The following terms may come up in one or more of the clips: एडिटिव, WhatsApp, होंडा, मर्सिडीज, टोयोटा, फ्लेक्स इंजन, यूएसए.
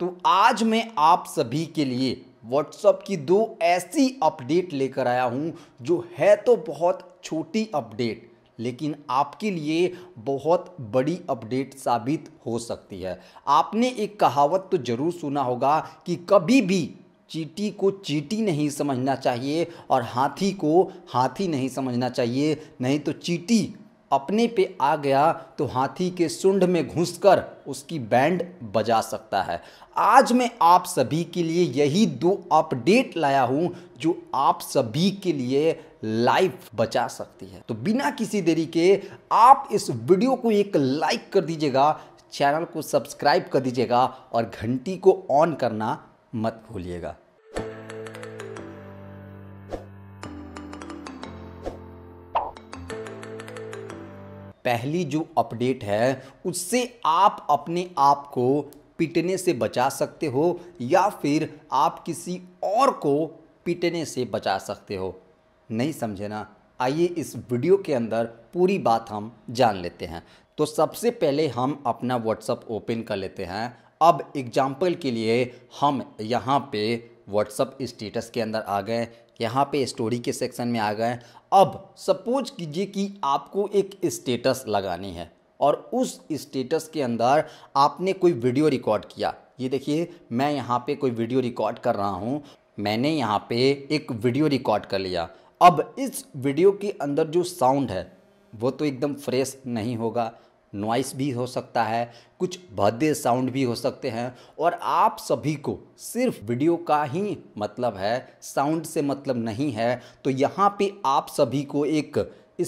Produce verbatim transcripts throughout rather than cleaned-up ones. तो आज मैं आप सभी के लिए WhatsApp की दो ऐसी अपडेट लेकर आया हूं जो है तो बहुत छोटी अपडेट लेकिन आपके लिए बहुत बड़ी अपडेट साबित हो सकती है। आपने एक कहावत तो ज़रूर सुना होगा कि कभी भी चींटी को चींटी नहीं समझना चाहिए और हाथी को हाथी नहीं समझना चाहिए, नहीं तो चींटी अपने पे आ गया तो हाथी के सूंड में घुसकर उसकी बैंड बजा सकता है। आज मैं आप सभी के लिए यही दो अपडेट लाया हूँ जो आप सभी के लिए लाइफ बचा सकती है। तो बिना किसी देरी के आप इस वीडियो को एक लाइक कर दीजिएगा, चैनल को सब्सक्राइब कर दीजिएगा और घंटी को ऑन करना मत भूलिएगा। पहली जो अपडेट है उससे आप अपने आप को पीटने से बचा सकते हो या फिर आप किसी और को पीटने से बचा सकते हो। नहीं समझे ना? आइए इस वीडियो के अंदर पूरी बात हम जान लेते हैं। तो सबसे पहले हम अपना WhatsApp ओपन कर लेते हैं। अब एग्जाम्पल के लिए हम यहाँ पे WhatsApp स्टेटस के अंदर आ गए, यहाँ पे स्टोरी के सेक्शन में आ गए। अब सपोज कीजिए कि आपको एक स्टेटस लगानी है और उस स्टेटस के अंदर आपने कोई वीडियो रिकॉर्ड किया। ये देखिए मैं यहाँ पे कोई वीडियो रिकॉर्ड कर रहा हूँ, मैंने यहाँ पे एक वीडियो रिकॉर्ड कर लिया। अब इस वीडियो के अंदर जो साउंड है वो तो एकदम फ्रेश नहीं होगा, नॉइस भी हो सकता है, कुछ भद्दे साउंड भी हो सकते हैं और आप सभी को सिर्फ वीडियो का ही मतलब है, साउंड से मतलब नहीं है। तो यहाँ पे आप सभी को एक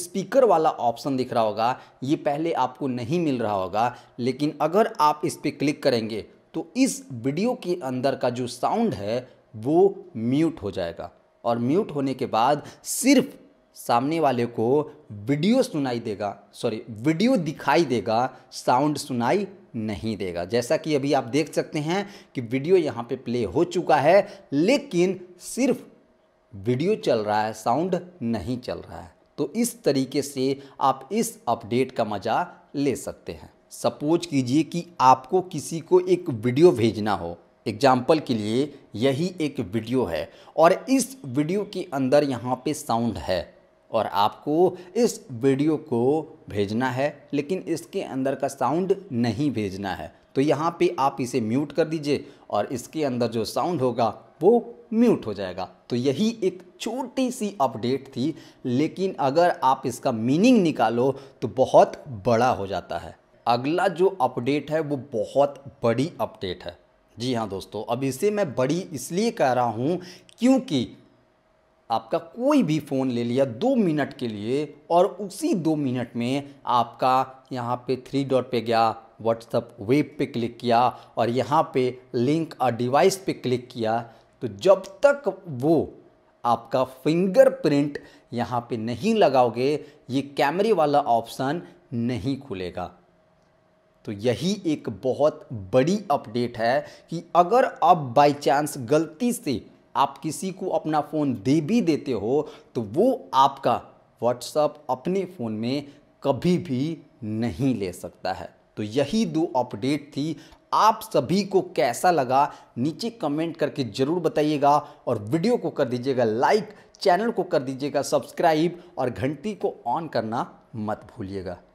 स्पीकर वाला ऑप्शन दिख रहा होगा, ये पहले आपको नहीं मिल रहा होगा, लेकिन अगर आप इस पर क्लिक करेंगे तो इस वीडियो के अंदर का जो साउंड है वो म्यूट हो जाएगा और म्यूट होने के बाद सिर्फ सामने वाले को वीडियो सुनाई देगा, सॉरी वीडियो दिखाई देगा, साउंड सुनाई नहीं देगा। जैसा कि अभी आप देख सकते हैं कि वीडियो यहाँ पे प्ले हो चुका है लेकिन सिर्फ वीडियो चल रहा है, साउंड नहीं चल रहा है। तो इस तरीके से आप इस अपडेट का मज़ा ले सकते हैं। सपोज कीजिए कि आपको किसी को एक वीडियो भेजना हो, एग्जाम्पल के लिए यही एक वीडियो है और इस वीडियो के अंदर यहाँ पे साउंड है और आपको इस वीडियो को भेजना है लेकिन इसके अंदर का साउंड नहीं भेजना है। तो यहाँ पे आप इसे म्यूट कर दीजिए और इसके अंदर जो साउंड होगा वो म्यूट हो जाएगा। तो यही एक छोटी सी अपडेट थी लेकिन अगर आप इसका मीनिंग निकालो तो बहुत बड़ा हो जाता है। अगला जो अपडेट है वो बहुत बड़ी अपडेट है। जी हाँ दोस्तों, अब इसे मैं बड़ी इसलिए कह रहा हूँ क्योंकि आपका कोई भी फ़ोन ले लिया दो मिनट के लिए और उसी दो मिनट में आपका यहाँ पे थ्री डॉट पे गया, WhatsApp वेब पे क्लिक किया और यहाँ पे लिंक और डिवाइस पे क्लिक किया, तो जब तक वो आपका फिंगरप्रिंट यहाँ पे नहीं लगाओगे ये कैमरे वाला ऑप्शन नहीं खुलेगा। तो यही एक बहुत बड़ी अपडेट है कि अगर आप बाय चांस गलती से आप किसी को अपना फ़ोन दे भी देते हो तो वो आपका WhatsApp अपने फ़ोन में कभी भी नहीं ले सकता है। तो यही दो अपडेट थी, आप सभी को कैसा लगा नीचे कमेंट करके ज़रूर बताइएगा और वीडियो को कर दीजिएगा लाइक, चैनल को कर दीजिएगा सब्सक्राइब और घंटी को ऑन करना मत भूलिएगा।